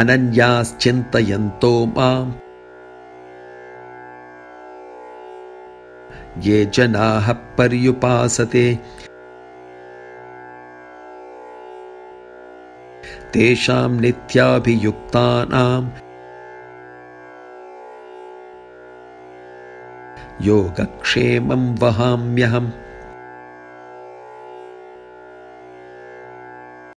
अनन्याश्चिन्तयन्तो माम् ये जनाः पर्युपासते तेषां नित्याभियुक्तानां योगक्षेमं वहाम्यहम्।